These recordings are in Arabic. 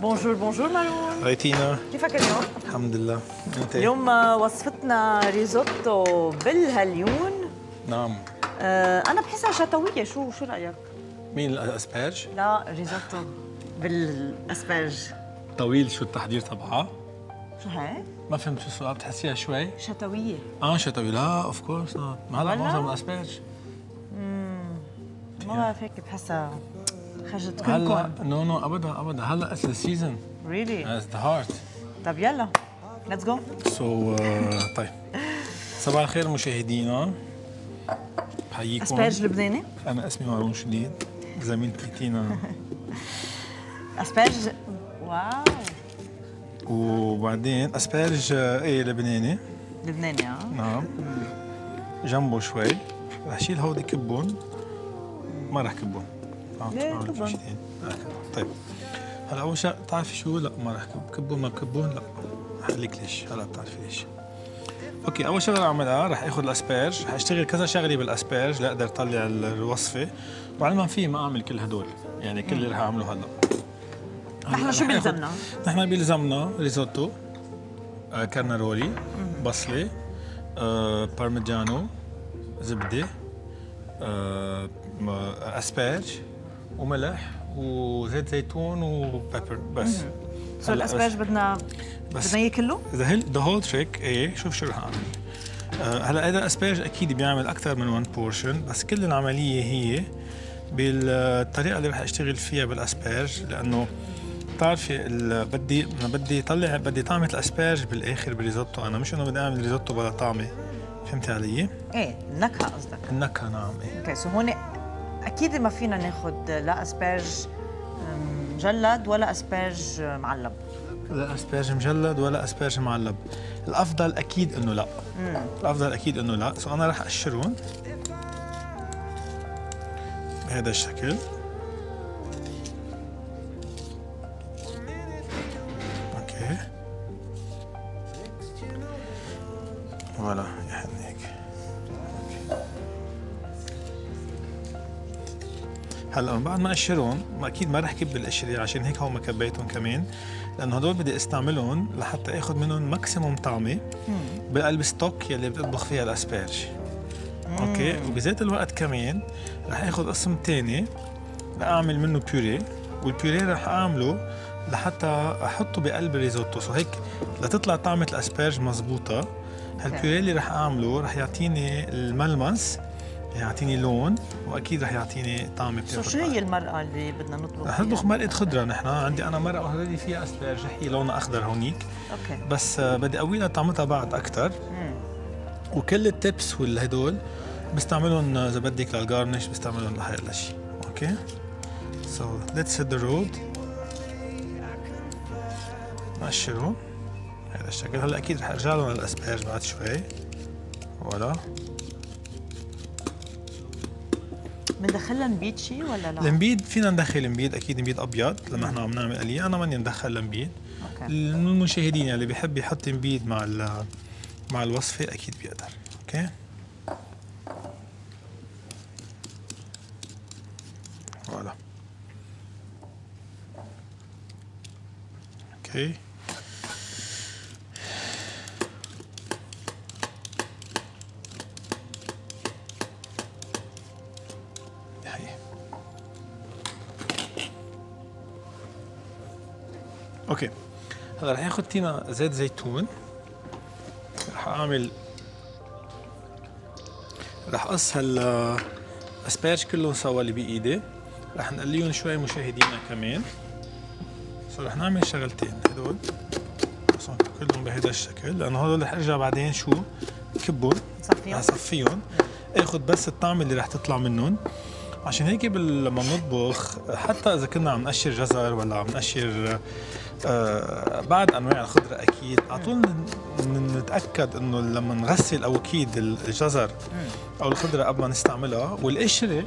بونجور بونجور مارون. ريتينا كيفك اليوم؟ الحمد لله. انت؟ اليوم وصفتنا ريزوتو بالهليون. نعم. انا بحسها شتويه، شو رايك؟ مين الاسبرج؟ لا ريزوتو بالاسبرج. طويل شو التحضير تبعها؟ شو هي؟ ما فهمت شو السؤال، بتحسيها شوي؟ شتويه. شتويه، لا اوف كورس. ما هلا معظم الاسبرج. ما بعرف هيك بحسها خجلتكم. هلا نو ابدا ابدا، هلا اتس ذا سيزون. ريلي؟ اتس ذا هارت. طيب يلا ليتس جو. سو طيب صباح الخير مشاهدينا، بحييكم. اسبرج لبناني؟ انا اسمي مارون شديد، زميلتي تينا. اسبرج واو. وبعدين اسبرج ايه لبناني. لبناني نعم. جنبه شوي رح شيل هودي كبهم، ما رح كبهم. ليه كبهم؟ طيب هلا اول شيء بتعرفي شو؟ لا ما رح كبهم، ما بكبهم، لا رح اقول لك ليش، هلا بتعرفي ليش. اوكي اول شغله رح اعملها، رح اخذ الاسبرج، رح اشتغل كذا شغله بالاسبرج لاقدر اطلع الوصفه، وعلما في ما اعمل كل هدول، يعني كل اللي رح اعمله هلا. نحن شو بيلزمنا؟ نحن بيلزمنا ريزوتو كارنارولي، بصله، بارميجانو، زبده، اسبرج وملح وزيت زيتون وبيبر بس. سو الاسبرج بدنا اياه كله؟ ذا هول تريك. ايه شوف شو رح اعمل. هلا هذا الاسبرج اكيد بيعمل اكثر من 1 بورشن، بس كل العمليه هي بالطريقه اللي رح اشتغل فيها بالاسبرج، لانه بتعرفي بدي طلع طعمه الاسبرج بالاخر بالريزوتو، انا مش انه بدي اعمل ريزوتو بلا طعمه، فهمتي علي؟ ايه النكهه قصدك. النكهه نعم. ايه اوكي سو هون اكيد ما فينا ناخذ لا اسبرج مجلد ولا اسبرج معلب. لا اسبرج مجلد ولا اسبرج معلب، الافضل اكيد انه لا. الافضل اكيد انه لا، سو انا رح اقشرهم بهذا الشكل. اوكي فوالا يحن هيك. اوكي هلا من بعد ما اقشرهم، اكيد ما رح كب القشريه، عشان هيك هون ما كبيتهم كمان، لانه هدول بدي استعملهم لحتى اخذ منهم ماكسيموم طعمه بقلب ستوك يلي بتطبخ فيها الاسبرج. اوكي وبذات الوقت كمان رح اخذ قسم ثاني لاعمل منه بيوري، والبيوري رح اعمله لحتى احطه بقلب الريزوتو، سو هيك لتطلع طعمه الاسبرج مضبوطه. هالبيوري اللي رح اعمله رح يعطيني الملمس، يعطيني لون، واكيد رح يعطيني طعمه. شو هي المرقه اللي بدنا نطبخ؟ رح نطبخ مرقه خضره. نحن عندي انا مرقه اوريدي فيها اسبرج، هي لونها اخضر هونيك. اوكي بس بدي اقوي لها طعمتها بعد اكثر. وكل التبس والهدول بستعملهم اذا بدك للجارنش، بستعملهم لهيدا الشيء. اوكي سو ليتس هيت ذا رود. نقشرهم بهذا الشكل. هلا اكيد رح ارجع لهم للاسبرج بعد شوي. فوالا بندخل نبيد شيء ولا لا؟ النبيد فينا ندخل نبيد، اكيد نبيد ابيض لما نحن عم نعمل قليه، انا ماني مدخل نبيد. المشاهدين اللي بيحب يحط نبيد مع الوصفة أكيد بيقدر. أوكي فوالا. أوكي أوكي هلا رح ياخد تينا زيت زيتون. رح اقص هالاسبرج كلهم سوا اللي بايدي، رح نقليهم شوي مشاهدينا كمان. سو رح نعمل شغلتين، هدول نقصهم كلهم بهيدا الشكل، لانه هدول رح ارجع بعدين شو كبهم، رح صفيهم، اخذ بس الطعم اللي رح تطلع منهم. عشان هيك لما بنطبخ حتى اذا كنا عم نقشر جزر ولا عم نقشر بعض انواع الخضره، اكيد على طول نتاكد انه لما نغسل او اكيد الجزر او الخضره قبل ما نستعملها، والقشره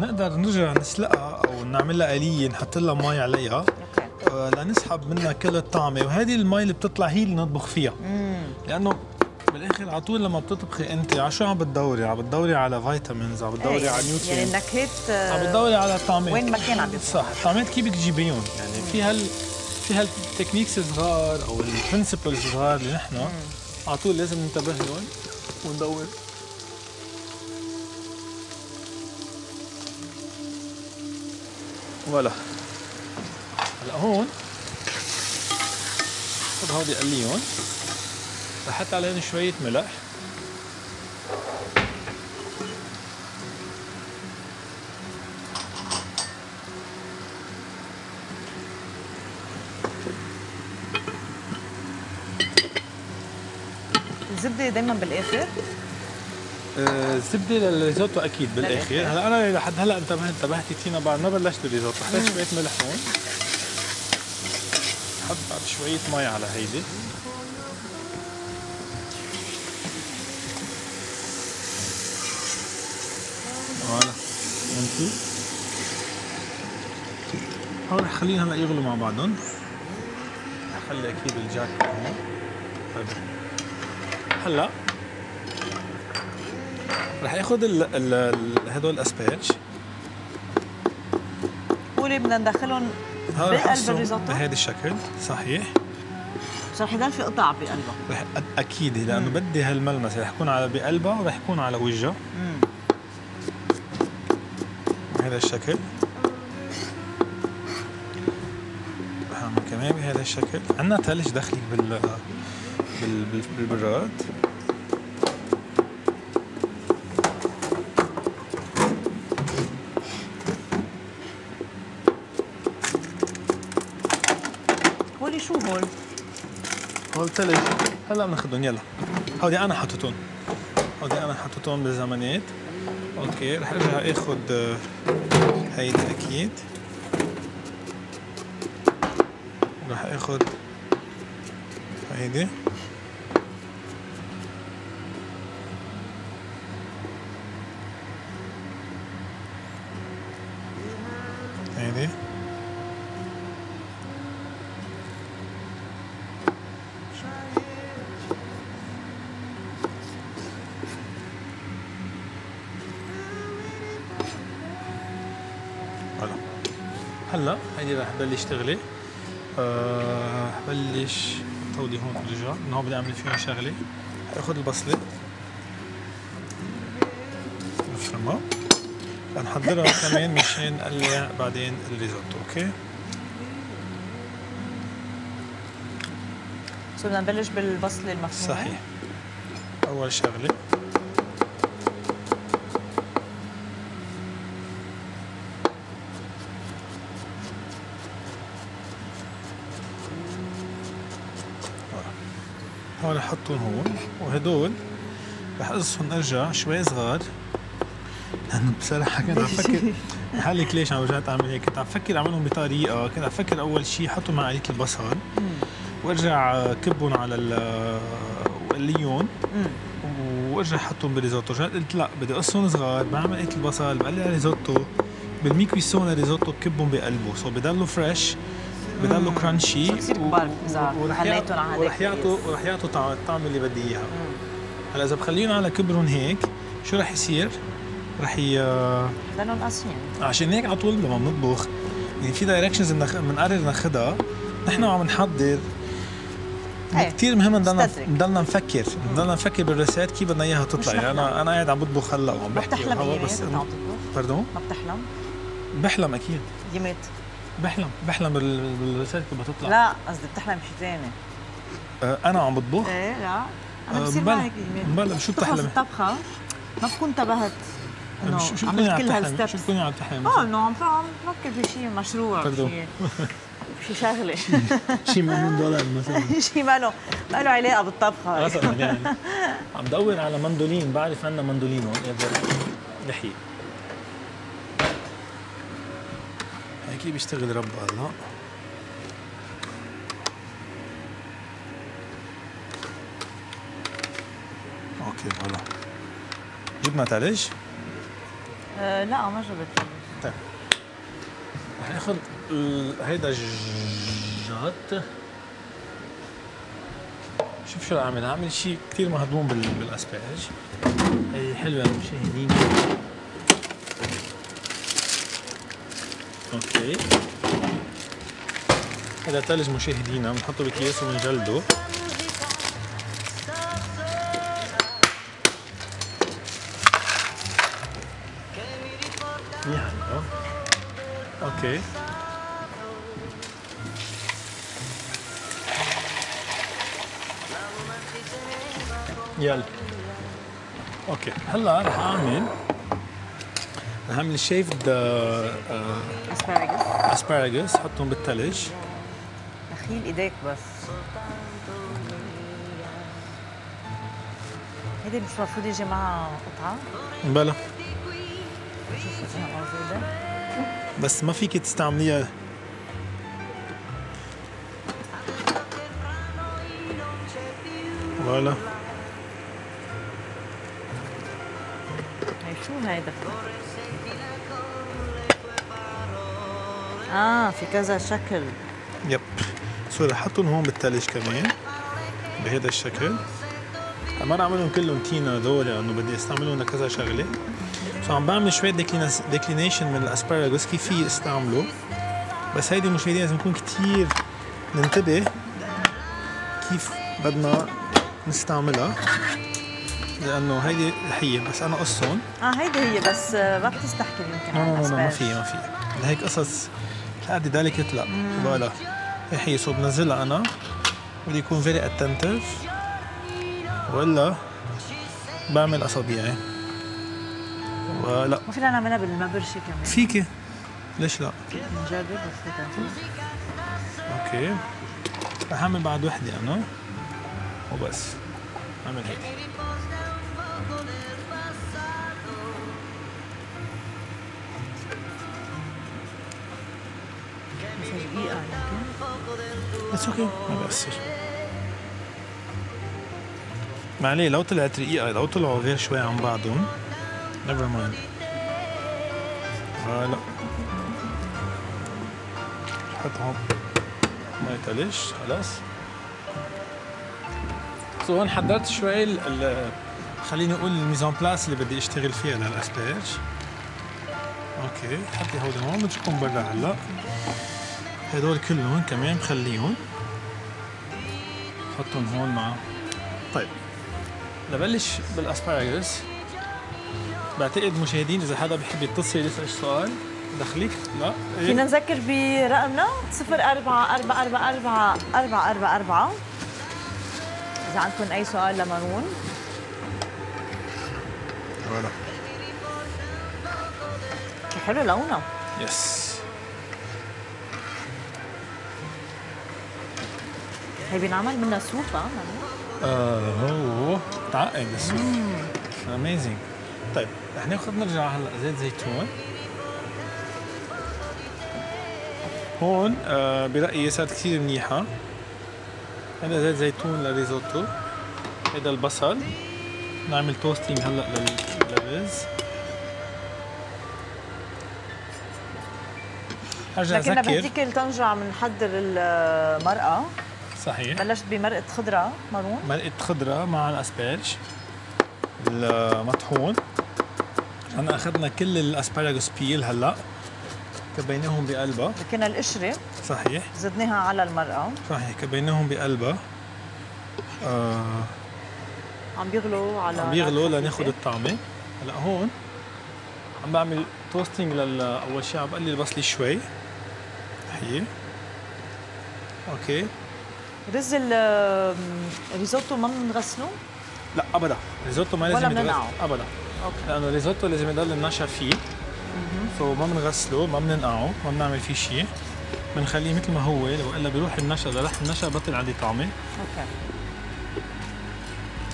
نقدر نرجع نسلقها او نعمل لها آلية، نحط لها مي عليها لنسحب منها كل الطعمه، وهذه المي اللي بتطلع هي اللي نطبخ فيها. لانه بالاخر على طول لما بتطبخي انت على شو عم بتدوري؟ عم بتدوري على فيتامينز، عم بتدوري على نيوترينز، يعني النكهات، عم بتدوري على طعمات وين ما كان عم بيطلع. صح، الطعمات كيف بدك تجيبيهم؟ يعني في هال في هالتكنيكس صغار او البرنسبلز صغار اللي نحن على طول لازم ننتبه لهم وندور. فوالا هلا هون خذ هودي قليهم، بحط عليهم شوية ملح، الزبدة دايما بالاخر. الزبدة للريزوتو اكيد بالاخر. هلا انا لحد هلا انتبهت فينا بعد ما بلشت الريزوتو، حطيت شوية ملح هون، حط بعد شوية مي على هيدي. فوالا فهمتي؟ هون رح خليهم هلا يغلوا مع بعضهم. رح خلي اكيد الجاك هون. هلا رح اخذ هدول الاسباتش واللي بدنا ندخلهم بقلب الريزوتو بهذا الشكل. صحيح، بس رح يضل في قطع بقلبها اكيد، لانه بدي هالملمس رح يكون على بقلبها ورح يكون على وجهها بهذا الشكل. رح نعمل كمان بهذا الشكل. عندنا ثلج دخلك بالبراد. ولي شو هول؟ هول ثلج. هلا بناخذهم. يلا هودي انا حطيتهم، بالزمانات. اوكي رح ارجع اخذ هيدي اكيد، رح اخذ هيدي. هلا هيدي رح بلش تغلي. رح بلش طولي هون ورجع، من هون بدي اعمل فيهم شغله. رح اخذ البصله نفرمها، رح نحضرها كمان مشان نقلع بعدين الريزوتو. اوكي سو بدنا نبلش بالبصله المفرومه. صحيح، اول شغله هون حطهم هون، وهدول رح قصهم ارجع شوي صغار، لانه بصراحه كنت عم فكر حالك ليش عم رجعت اعمل هيك. كنت عم فكر اعملهم بطريقه، كنت عم فكر اول شيء حطهم مع عليك البصل وارجع كبهم على وقليهم وارجع حطهم بالريزوتو. قلت لا، بدي قصهم صغار، بعمل هيك البصل بقلع ريزوتو بالميكرويسون، الريزوتو بكبهم بقلبه، سو بضلوا فريش، بضلوا كرانشي، ورح يعطوا الطعم اللي بدي اياه. هلا اذا بخليهم على كبرهم هيك شو رح يصير؟ رح يضلهم قاسيين. عشان هيك على طول لما بنطبخ يعني في دايركشنز بنقرر ناخذها نحن وعم نحضر. كثير مهم نضلنا نفكر، بالرسائل كيف بدنا اياها تطلع. يعني انا قاعد عم بطبخ هلا وعم بحكي. بس باردون ما بتحلم؟ بحلم اكيد. يمت بحلم بالرسائل كيف بتطلع. لا قصدي بتحلم شيء ثاني. انا عم بطبخ؟ ايه لا انا بصير معي هيك. بلا شو بتحلمي؟ الطبخه ما بكون انتبهت انه عملت كل هالستبس. شو بتكوني عم تحلمي؟ انه عم بفكر في شيء مشروع، شيء شغله، شيء $1,000,000 مثلا، شيء ما له علاقه بالطبخه مثلا. يعني عم بدور على مندولين، بعرف عندنا مندولين هون لحيه. كيف بيشتغل رب الله. اوكي فوالا جبنا ثلج. لا ما جبت ثلج. طيب رح ناخذ هيدا الجات. شوف شو رح اعمل، هعمل شيء كثير مهضوم بالاسباج. هي حلوه المشاهدين. اوكي هذا ثلج مشاهدينا، بنحطه باكياس وبنجلده. يا هلا. اوكي. يلا. اوكي، هلا رح اعمل شيفد اسباراجوس، حطهم بالثلج. دخيل ايديك بس. هيدي مش المفروض يجي معها قطعة؟ بلا. شوفي موجودة. بس ما فيك تستعمليها. فوالا. هي شو هيدا؟ في كذا شكل. يب. سو رح احطهم هون بالثلج كمان بهذا الشكل. ما رح اعملهم كلهم تينا هذول لانه بدي استعملهم لكذا شغله. سو عم بعمل شوية ديكلينيشن من الاسباراجوس كيف في استعمله. بس هيدي المشاهدين لازم نكون كثير ننتبه كيف بدنا نستعملها. لانه هيدي هي بس انا قصهم. هيدي هي بس ما بتستحكي يمكن عن الاسباراجوس. ما فيها لهيك قصص لقد ذلك لا. فوالا هي حيصو بنزلها انا بدي يكون فيري اتنتف ولا بعمل اصابيعي. ولا ما فينا نعملها بالمبرشة كمان؟ فيكي، ليش لا؟ نجرب بس اتنتف. اوكي رح اعمل بعد وحده انا وبس. اعمل هيك بس اوكي ما بيأثر. معليه لو طلعت رقيقة، لو طلعوا غير شوي عن بعضهم نيفر مايند. هلا حطهم مي ثلج خلاص. سو هون حضرت شوي خليني اقول الميزون بلاس اللي بدي اشتغل فيها للاسباراجوس. اوكي حطي هودا هون بنشوفكم برا هلا. هدول كلهم كمان بخليهم بحطهم هون مع. طيب لبلش بالاسباراجوس. بعتقد مشاهدين اذا حدا بحب يتصل يسال سؤال دخليك لا فينا نذكر برقمنا 044444444 اذا عندكم اي سؤال لمارون. ولا حلو لونه. يس هي بينعمل منها سوب. هو تعقد السوب. اميزنج. طيب رح ناخذ نرجع هلا زيت زيتون. هون برايي صارت كثير منيحه. هذا زيت زيتون للريزوتو. هذا البصل. نعمل توستينج هلا للرز. ارجع اذكر لكن بديك الطنجره بنحضر المرقه. صحيح بلشت بمرقة خضرة مارون. مرقة خضرة مع الاسبارج المطحون. انا اخذنا كل الاسباراجوس بيل هلا كبيناهم بقلبها. كنا القشرة صحيح زدناها على المرقة. صحيح كبيناهم بقلبها. عم بيغلوا لناخذ الطعمة. هلا هون عم بعمل توستينج اول شيء عم بقلي البصلة شوي. هي اوكي رز الريزوتو ما بنغسله؟ لا ابدا، الريزوتو ما لازم يتغسل ابدا. اوكي لانه الريزوتو لازم يضل النشا فيه. سو ما بنغسله، ما بننقعه، ما بنعمل فيه شيء. بنخليه مثل ما هو والا بيروح النشا، اذا راح النشا بطل عندي طعمه. اوكي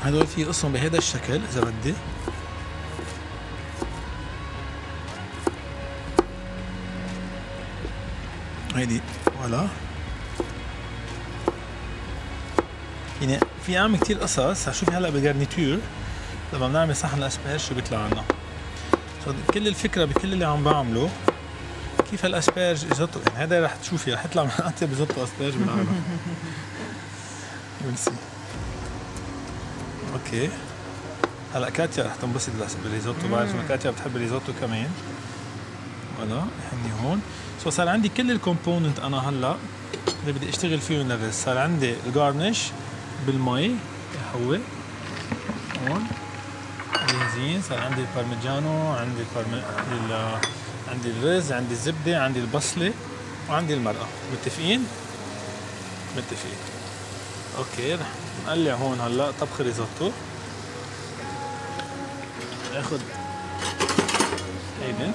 هدول في قصهم بهذا الشكل اذا بدي. هيدي فوالا. يعني في اعمل كثير قصص، رح شوفي هلا بالجارنيتور لما بنعمل صحن الاسباراجوس شو بيطلع لنا. كل الفكره بكل اللي عم بعمله كيف هالاسباراجوس ريزوتو، يعني هذا رح تشوفي رح يطلع من اطيب ريزوتو اسباراجوس بالعالم. ونسي. اوكي هلا كاتيا رح تنبسط بالريزوتو، بعرف انه كاتيا بتحب الريزوتو كمان. فوالا هني هون، سو صار عندي كل الكومبوننت انا هلا اللي بدي اشتغل فيه النفس. صار عندي الجارنش بالمي هو هون بنزين، صار عندي البارميجانو، عندي الرز، عندي الزبده، عندي البصله، وعندي المرقه. متفقين؟ متفقين. اوكي رح نقلع هون هلا طبخ ريزوتو. اخذ هيدا،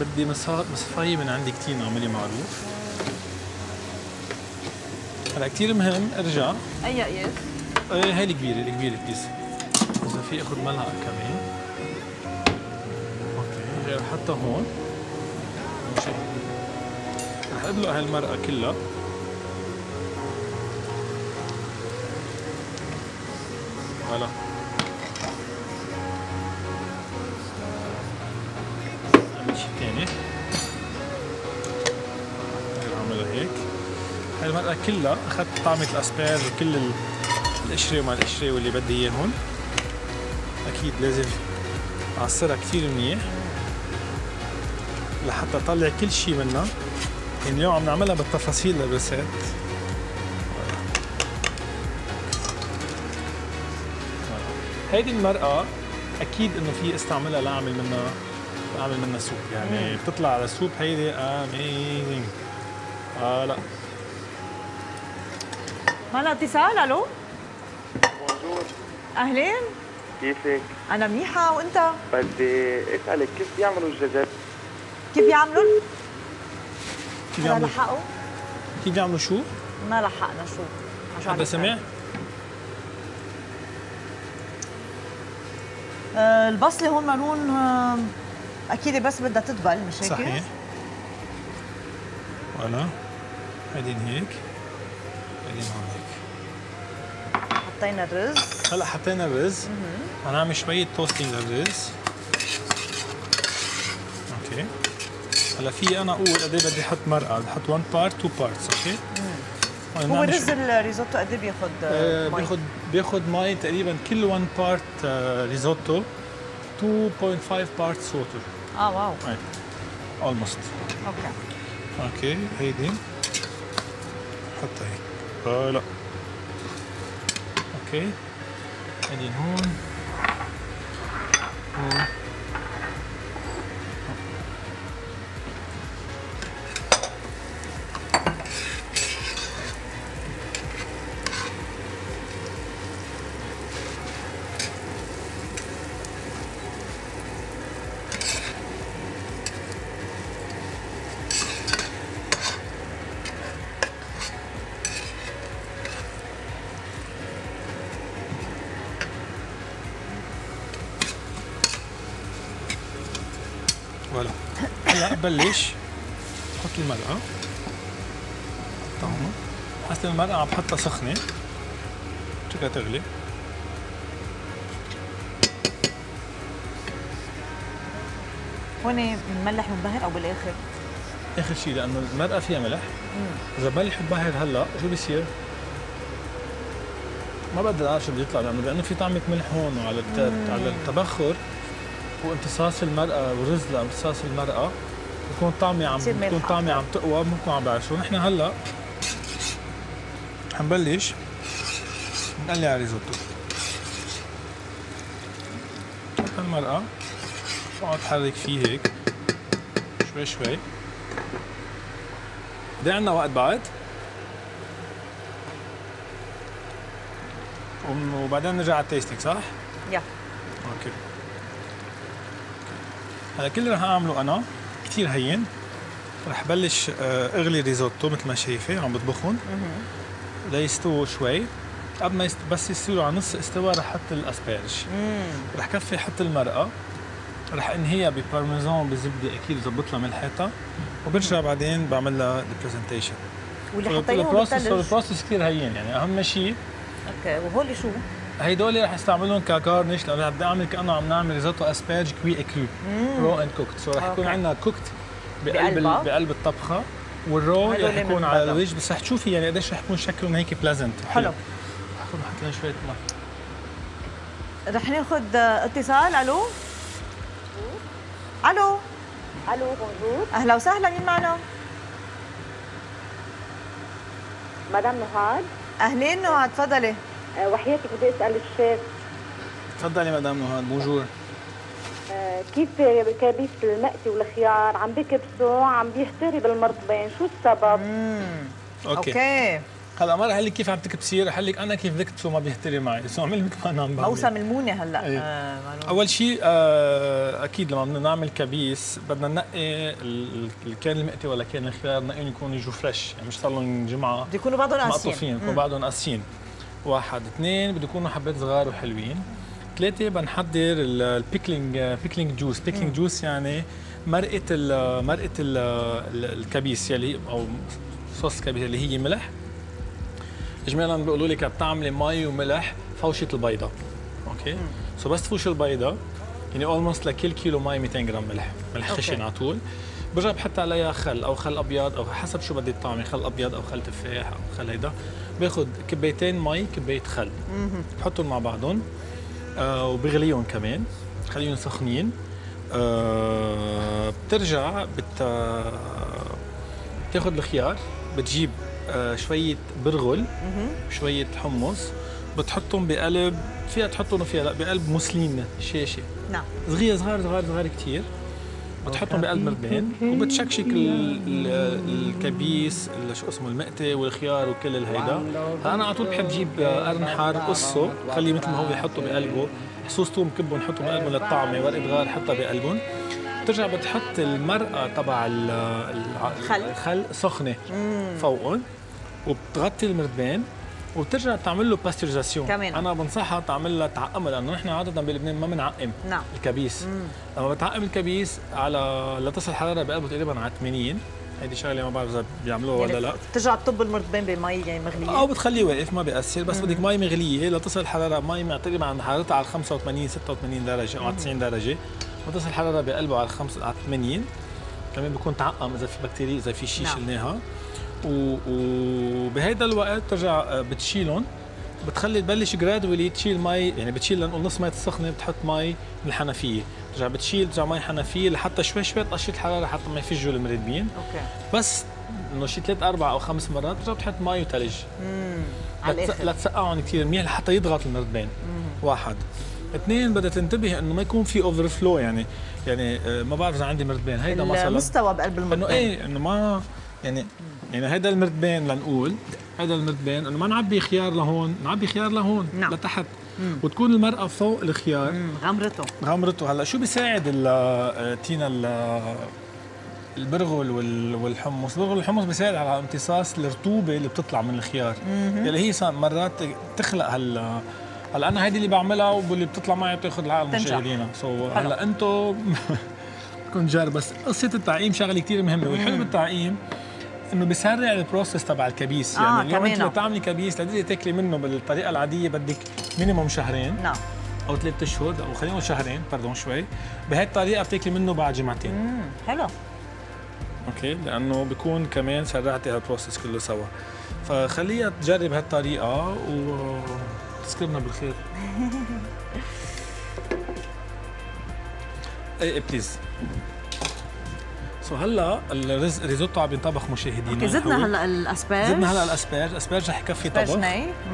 بدي مصفايه من عندي كتير نعملي معروف. هلا كتير مهم ارجع اي ايس هاي الكبيره، البيس اذا في اخذ ملعقه كمان. اوكي رح احطها هون، رح ادلق هالمرقه كلها. هلا المرقة كلها اخذت طعمة الاسباج وكل القشرة وما القشرة واللي بدي اياهم. اكيد لازم اعصرها كثير منيح لحتى اطلع كل شيء منها. يعني اليوم عم نعملها بالتفاصيل للريسات. هيدي المرقة اكيد انه في استعملها لاعمل منها سوب، يعني بتطلع على سوب هيدي اميزنج. لا هلا اتصال. الو بونجور. اهلين، كيفك؟ انا منيحه، وانت؟ بدي اسالك كيف بيعملوا الجزاز؟ كيف بيعملوا؟ كيف بيعملوا شو؟ ما لحقنا شو؟ حدا سمع؟ البصله هون مارون اكيد بس بدها تدبل، مش هيك؟ صحيح. ولا قاعدين هيك، حطينا الرز. هلا حطينا الرز، هنعمل شوية توستينج للرز. اوكي هلا في انا اقول قد ايه بدي احط مرقة، بدي احط 1 بارت 2 بارتس، اوكي؟ هو رز الريزوتو قد ايه بياخذ؟ بياخذ مي تقريبا كل 1 بارت ريزوتو 2.5 بارتس ووتر. واو. اي اولموست. اوكي. هيدي حطها هيك. لا اوكي قاعدين هون بلش بحط المرقة، بحطها هون. حسب المرقة عم بحطها سخنة، بتركها تغلي. هون بنملح ونبهر أو بالآخر؟ آخر شيء، لأنه المرقة فيها ملح. إذا بلح وبهر هلا شو بصير؟ ما بقدر أعرف شو بده يطلع، لأنه في طعمة ملح هون، وعلى على التبخر وامتصاص المرقة والرز لامتصاص المرقة بكون طعمي عم تقوى، ممكن عم بعرف شو. نحن هلا حنبلش نقلع ريزوتو. المرقة بقعد اتحرك فيه هيك شوي شوي. بدي عندنا وقت بعد، وبعدين نرجع على التيستينج، صح؟ يا اوكي. هلا كل اللي رح اعمله انا كثير هين، رح بلش اغلي ريزوتو مثل ما شايفه عم بطبخهم ليستووا شوي. قبل ما بس يصيروا على نص استوى رح احط الاسبارج، رح كفي احط المرقه، رح انهيها ببارميزان بزبده اكيد بظبط لها ملحتها، وبرجع بعدين بعمل لها البرزنتيشن. واللي حطيناهم بالثلج البروسس كثير هين، يعني اهم شيء. اوكي وهول شو؟ هيدول رح استعملهم كجارنش، لانه بدي اعمل كانه عم نعمل ريزوتو اسباج كوي اكرو، رو اند كوكت. سو رح يكون عندنا كوكت بقلب الطبخه، والرو رح يكون على الوجه. بس رح تشوفي يعني قديش رح يكون شكلهم هيك بلازنت حلو. رح يكون حاطين شويه مي. رح ناخذ اتصال. الو الو بونجور. اهلا وسهلا، مين معنا؟ مدام نهاد. اهلين نهاد، تفضلي. وحياتك بدي اسال الشيف. تفضلي مدام نهاد، بونجور. كيف كبيس المقتي والخيار عم بكبسوا عم بيحتري بالمرطبين، شو السبب؟ اوكي. هلا ما رح لك كيف عم تكبسيه، رح لك انا كيف بكبسه ما بيحتري معي، سو اعمل لك كمان عم بعمل موسم المونه هلا. أيه. اول شيء اكيد لما بدنا نعمل كبيس بدنا ننقي الكان المقتي ولا كان الخيار، ننقيهم يكونوا يجوا فريش، يعني مش صار لهم جمعه، بده يكونوا بعضهم قاسيين، يكونوا بعضهم قاسيين. واحد، اثنين بده يكونوا حبات صغار وحلوين. ثلاثة بنحضر البيكلينج جوس، بيكلينج جوس يعني مرقة الكبيس يلي او صوص الكبيس اللي هي ملح. اجمالا بيقولوا لك بتعملي مي وملح فوشة البيضة. اوكي؟ سو بس تفوش البيضة يعني اولموست لكل كيلو مي 200 جرام ملح، ملح خشن على طول. برجع بحط عليها خل او خل ابيض او حسب شو بدي الطعمة، خل ابيض او خل تفاح او خل هيدا. باخذ كبايتين مي، كباية خل. بحطهم مع بعضهم. وبغليهم كمان، خليهم سخنين. بترجع بتاخذ الخيار، بتجيب شوية برغل وشوية حمص، بتحطهم بقلب، فيها تحطهم وفيها لا، بقلب مسلينة شاشة. نعم. صغير صغار صغار صغار كثير. بتحطهم بقلب مرتين وبتشكشك الكبيس شو اسمه المقتي والخيار وكل الهيدا. انا على طول بحب جيب قرن حار، قصه خليه مثل ما هو، بحطه بقلبه حصوص توم كبهم، حطه بقلبهم للطعمه، ورقه غار حطها بقلبهم. بترجع بتحط المرقه تبع الخل سخنه فوقهم، وبتغطي المرتبان، وبترجع بتعمل له باستيرزاسيون. انا بنصحها تعمل لها تعقمها، لانه نحن عاده بلبنان ما بنعقم. نعم. الكبيس. لما بتعقم الكبيس على لتصل الحراره بقلبه تقريبا على 80، هيدي شغله ما بعرف اذا بيعملوها ولا لا. بترجع بتطب المرتبان بمي يعني مغليه او بتخليه واقف ما بيأثر، بس بدك مي مغليه لتصل الحراره، مي معتقد عند حرارتها على 85 86 درجه او على 90 درجه، لتصل الحراره بقلبه على 80 كمان بيكون تعقم اذا في بكتيريا اذا في شيء شلناها. وبهيدا الوقت بترجع بتشيلهم، بتخلي تبلش جرادولي تشيل مي، يعني بتشيل لنقول نص مي السخنه، بتحط مي الحنفيه، بترجع بتشيل بترجع مي حنفيه لحتى شوي شوي تقشط الحراره حتى ما يفجوا المرتبين. اوكي. بس انه شي 3 4 أو 5 مرات بترجع بتحط مي وثلج لتسقعهم كثير منيح لحتى يضغط المرتبين. واحد. اثنين بدها تنتبه انه ما يكون في اوفر فلو، يعني ما بعرف اذا عندي مرتبين، هيدا مثلا المستوى بقلب المرتبين، انه ايه انه ما يعني هيدا المرتبان لنقول هيدا المرتبان انه ما نعبي خيار لهون، نعبي خيار لهون. نعم. لتحت. وتكون المرقه فوق الخيار. غمرته. هلا شو بيساعد تينا البرغل والحمص؟ البرغل والحمص بيساعد على امتصاص الرطوبه اللي بتطلع من الخيار، يلي هي مرات تخلق هلا انا هيدي اللي بعملها واللي بتطلع معي بتاخذ العقل مشاهدينا. سو هلا انتم بدكم تجربوا، بس قصه التعقيم شغله كثير مهمه، والحلو بالتعقيم انه بيسرع البروسس تبع الكبيس. يعني اليوم انت بتعملي كبيس لازم تاكلي منه بالطريقه العاديه بدك مينيموم 2 شهرين. نعم. او 3 اشهر او خلينا نقول 2 شهرين، باردون شوي. بهي الطريقه بتاكلي منه بعد 2 جمعة. حلو. اوكي، لانه بيكون كمان سرعتي هالبروسس كله سوا، فخليها تجرب هالطريقه وتذكرنا بالخير. اي بليز. هلا الريزوتو عم ينطبخ مشاهدينا. اوكي، زدنا هلا الاسبرج. الاسبرج رح يكفي طبخ.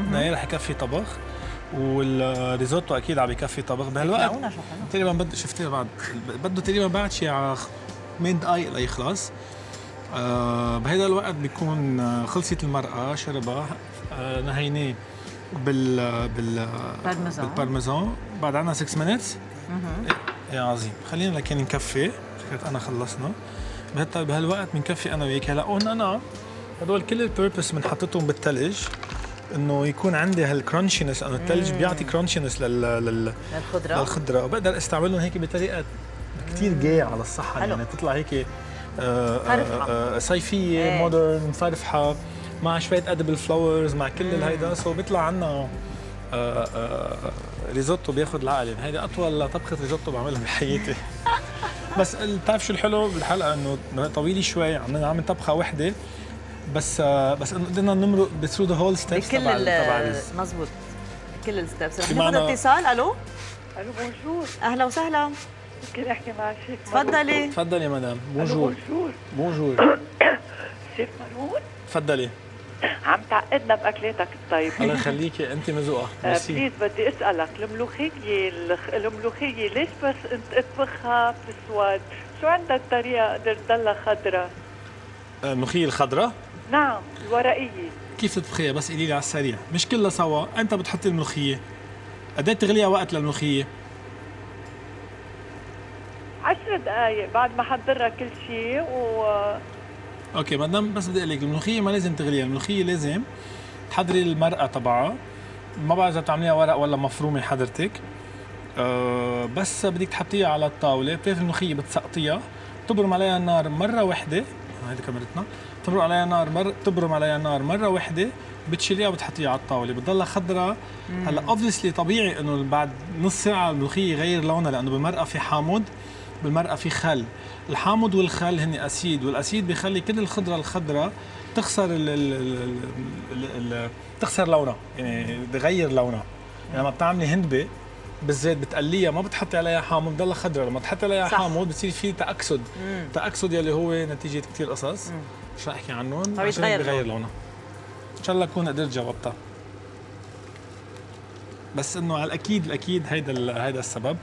ناي رح يكفي طبخ، والريزوتو اكيد عم يكفي طبخ بهالوقت. تقريبا بده شفتي بعد بده تقريبا بعد شي 8 دقائق ليخلص. بهيدا الوقت بيكون خلصت المرقه، شربها، نهيناه بالبارميزان. بعد عنا 6 مينتس. يا عظيم، خلينا لكن نكفي. فكرت انا خلصنا بهالوقت، بنكفي انا وياك. هلا هون انا هدول كل البيربس بنحطتهم بالثلج انه يكون عندي هالكرانشنس، انه الثلج بيعطي كرانشنس للخضره، وبقدر استعملهم هيك بطريقه كثير جايه على الصحه. يعني تطلع هيك صيفيه. مودرن مفرفحه مع شويه ادبل فلاورز مع كل الهيدا. سو بيطلع عنا ريزوتو بياخذ العقل. هيدي اطول طبخه ريزوتو بعملها بحياتي. بس بتعرف شو الحلو بالحلقه؟ انه طويله شوي، عم نعمل طبخه وحده بس انه قدرنا نمرق بثرو ذا هول ستيبس تبع مزبوط كل الستبس. رح ناخذ اتصال. الو بونجور. اهلا وسهلا، ممكن احكي مع الشيف؟ تفضلي. تفضلي يا مدام. بونجور. بونجور شيف مالون. تفضلي. عم تعقدنا باكلاتك الطيبه. الله يخليكي انت مذوقه. بليز بدي اسالك الملوخيه ليش بس انت تطبخها بالسواد؟ شو عندك طريقه قدرت تضلها خضراء؟ الملوخيه الخضراء؟ نعم الورقيه. كيف تطبخيها بس قولي لي على السريع، مش كلها سوا، انت بتحطي الملوخيه قد ايه تغليها وقت للملوخيه؟ 10 دقائق بعد ما حضرها كل شيء و اوكي. مدام بس بدي اقول لك الملوخيه ما لازم تغليها، الملوخيه لازم تحضري المرقه تبعها، ما بعرف اذا بتعمليها ورق ولا مفرومه حضرتك، بس بدك تحطيها على الطاوله، بتعرفي الملوخيه بتسقطيها، تبرم عليها النار مره واحده، هيدي كاميرتنا، تبرم عليها النار مره واحده، بتشيليها وبتحطيها على الطاوله، بتضلها خضراء. هلا اوبفيسلي طبيعي انه بعد نص ساعه الملوخيه يغير لونها لانه بالمرقه في حامض، بالمرقه في خل، الحامض والخل هن اسيد، والاسيد بيخلي كل الخضره الخضراء تخسر تخسر لونها، يعني بغير لونها. يعني لما بتعملي هندبه بالزيت بتقليها ما بتحطي عليها حامض بتضلها خضراء، لما تحطي عليها حامض بتصير في تأكسد، تأكسد يلي هو نتيجه كثير قصص مش رح احكي عنهم، عشان بغير لونها. ان شاء الله اكون قدرت جاوبتها، بس انه على الاكيد الاكيد هيدا السبب.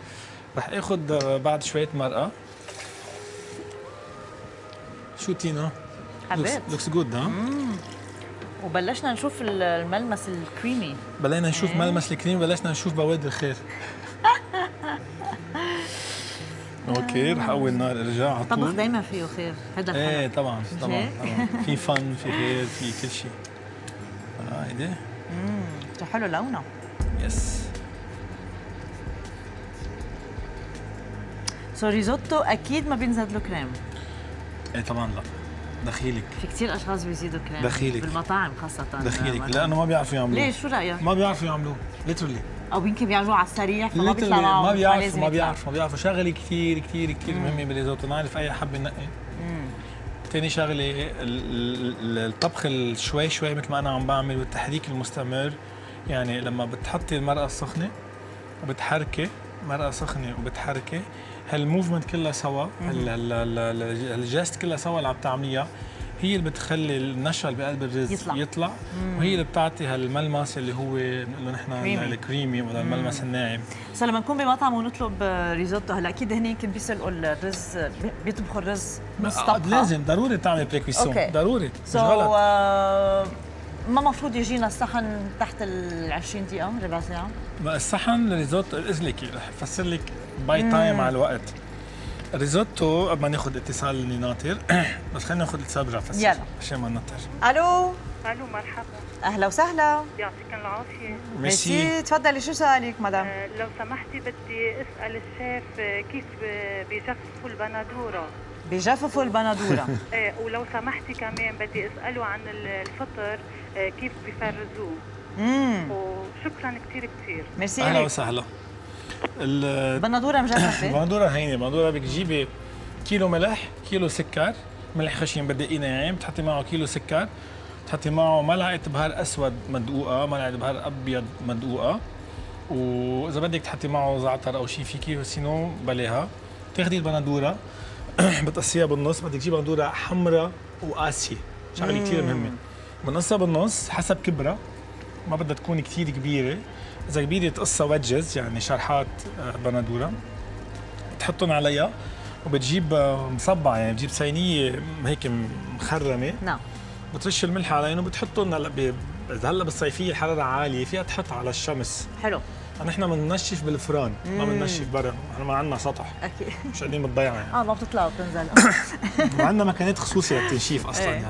رح اخذ بعد شوية مرقة. شو تينا؟ حبيت لوكس جود ها؟ وبلشنا نشوف الملمس الكريمي، بلينا نشوف ملمس الكريمي، بلشنا نشوف بوادر خير. اوكي رح اقوي النار ارجع على طول. الطبخ دايما فيه خير، هذا الحلو. ايه طبعا طبعا طبعا، في فن في خير في كل شيء. هيدي حلو لونه. يس سو ريزوتو اكيد ما بينزاد له كريم. ايه طبعا لا، دخيلك في كثير اشخاص بيزيدوا كريم دخيلك بالمطاعم خاصه، دخيلك لانه ما بيعرفوا يعملوه. ليش شو رايك؟ ما بيعرفوا يعملوه ليترلي، او يمكن بيعملوه على السريع فما بيطلعوا، ما بيعرفوا. شغله كثير كثير كثير مهمه بالريزوتو، نعرف اي حبه ننقي. ثاني شغله الطبخ شوي شوي مثل ما انا عم بعمل، والتحريك المستمر، يعني لما بتحطي المرقه السخنه وبتحركي هالموفمنت كلها سوا، هالجست كلها سوا اللي عم تعمليها، هي اللي بتخلي النشا اللي بقلب الرز يطلع وهي اللي بتعطي هالملمس اللي هو بنقول نحن الكريمي ولا الملمس الناعم. بس لما نكون بمطعم ونطلب ريزوتو، هلا اكيد هن يمكن بيسلقوا الرز، بيطبخوا الرز نص طبخه، لازم ضروري تعمل بريكويسيون، ضروري مش غلط. ما مفروض يجينا الصحن تحت ال 20 دقيقة ربع ساعة؟ الصحن الريزوتو اذنك رح افسر لك باي تايم على الوقت. الريزوتو قبل ما ناخذ اتصال لناطر، بس خلينا ناخذ اتصال برجع افسر يلا عشان ما ننطر. الو الو مرحبا. اهلا وسهلا. يعطيكم العافية. ميرسي. تفضلي شو سؤالك مدام؟ لو سمحتي بدي اسال الشيف كيف بيجففوا البندورة. بيجففوا البندورة. ايه ولو سمحتي كمان بدي اساله عن الفطر كيف بفرزوه. وشكرا كثير كثير. ميرسي. اهلا وسهلا. البندوره مجففه؟ البندوره هينه، البندوره بدك تجيبي كيلو ملح، كيلو سكر، ملح خشن بدقيه ناعم، بتحطي معه كيلو سكر، بتحطي معه ملعقه بهار اسود مدقوقه، ملعقه بهار ابيض مدقوقه، واذا بدك تحطي معه زعتر او شيء فيكي، سينو بلاها. بتاخدي البندوره بتقصيها بالنص، بدك تجيبي بندوره حمراء وقاسيه، شغله كثير مهمه. بنقصها بالنص حسب كبرها، ما بدها تكون كثير كبيره، إذا كبيرة تقصها وجز، يعني شرحات بندورة بتحطهم عليها، وبتجيب مصبعة، يعني بتجيب صينية هيك مخرمة، نعم بترش الملح عليهم وبتحطهم. هلا هلا بالصيفية الحرارة عالية، فيها تحط على الشمس. حلو. نحن بننشف بالفران، ما بننشف برا، نحن ما عندنا سطح. اكيد. مش قاعدين بالضيعة يعني. ما بتطلع وبتنزل. وعندنا مكانات خصوصية للتنشيف اصلا. يعني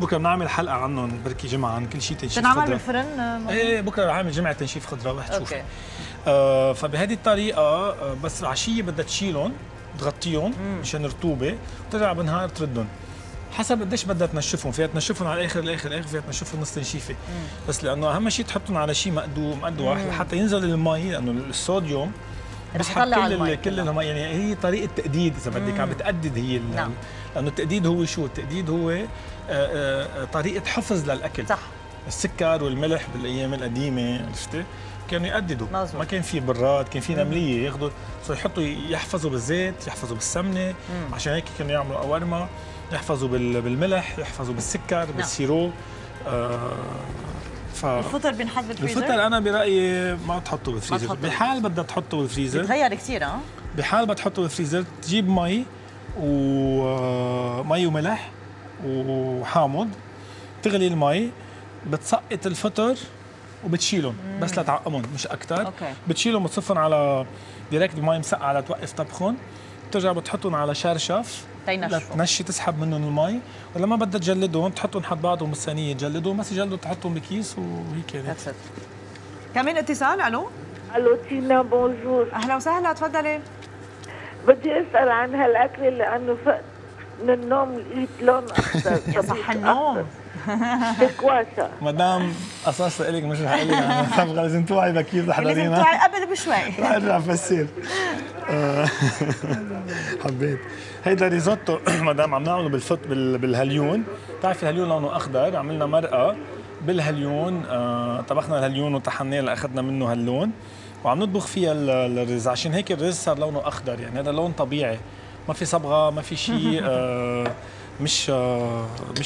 بكره بنعمل حلقة عنهم بركي جمعة عن كل شيء تنشيف خضرة. بتنعمل بالفرن؟ ايه بكره رح اعمل جمعة تنشيف خضرة رح تشوف. اوكي. فبهذه الطريقة بس العشية بدها تشيلهم تغطيهم مشان رطوبة، وترجع بالنهار تردهم. حسب قديش بدها تنشفهم، فيها تنشفهم على الاخر فيها تنشفهم نص تنشيفه، بس لانه اهم شيء تحطهم على شيء مقدوح لحتى ينزل المي، لانه الصوديوم بيسحب كل المي، يعني هي طريقه تقديد اذا بدك، عم بتقدد هي نعم. لانه التقديد هو شو؟ التقديد هو طريقه حفظ للاكل، صح. السكر والملح بالايام القديمه عرفتي؟ كانوا يقددوا، ما كان في براد، كان في نمليه، ياخذوا يحطوا يحفظوا بالزيت، يحفظوا بالسمنه، عشان هيك كانوا يعملوا قوارمه، يحفظوا بالملح، يحفظوا بالسكر، بالسيرو، الفطر بنحط بالفريزر؟ الفطر انا برايي ما تحطه بالفريزر، بحال بدها تحطه بالفريزر بتغير كثير. بحال بدها تحطه بالفريزر تجيب مي وملح وحامض، تغلي المي، بتسقط الفطر وبتشيلهم بس لتعقمهم مش اكثر، بتشيلهم وتصفهم على دايركت بمي مسقعه لتوقف طبخهم، بترجع بتحطهم على شرشف لتنشي تسحب منهم المي، ولما بدها تجلدهم تحطهم حد بعضهم بالصينيه تجلدهم، بس يجلدوا تحطهم بكيس وهيك يعني. كمان اتصال. الو الو تينا بونجور. اهلا وسهلا تفضلي. بدي اسال عن هالاكله لانه فقت من النوم لقيت لون اخضر. يا صح النوم. بكواسه مدام قصصت لك مش رح اقول لك انا، لازم توعي بكير تحضرينا، لازم توعي قبل بشوي رح ارجع فسر. حبيت هيدا ريزوتو مدام عم نعمله بالهليون، بتعرفي الهليون لونه اخضر، عملنا مرقه بالهليون، طبخنا الهليون وطحناه لاخذنا منه هاللون وعم نطبخ فيها الرز، عشان هيك الرز صار لونه اخضر، يعني هذا لون طبيعي، ما في صبغه، ما في شيء مش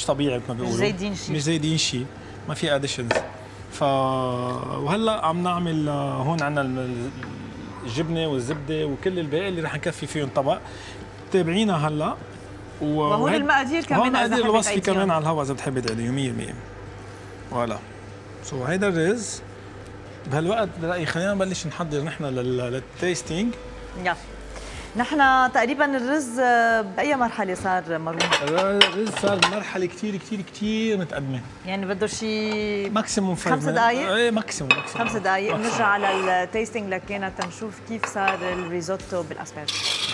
طبيعي مثل ما بيقولوا، مش زايدين شيء، ما في اديشنز. وهلا عم نعمل هون عندنا الجبنه والزبده وكل الباقي اللي رح نكفي فيهم طبق. تابعينا هلا وهون المقادير كمان، هون مقادير الوصفه كمان على الهواء اذا بتحبي تقلي 100%. فوالا سو هيدا الرز بهالوقت برايي خلينا نبلش نحضر نحن للتيستينج. يلا نحن تقريبا الرز باي مرحله صار مروان؟ الرز صار بمرحله كثير كثير كثير متقدمه، يعني بده شيء ماكسيموم 5 دقائق. ايه ماكسيموم 5 دقائق. بنرجع على التيستينج لكينا تنشوف كيف صار الريزوتو بالاسبرغو.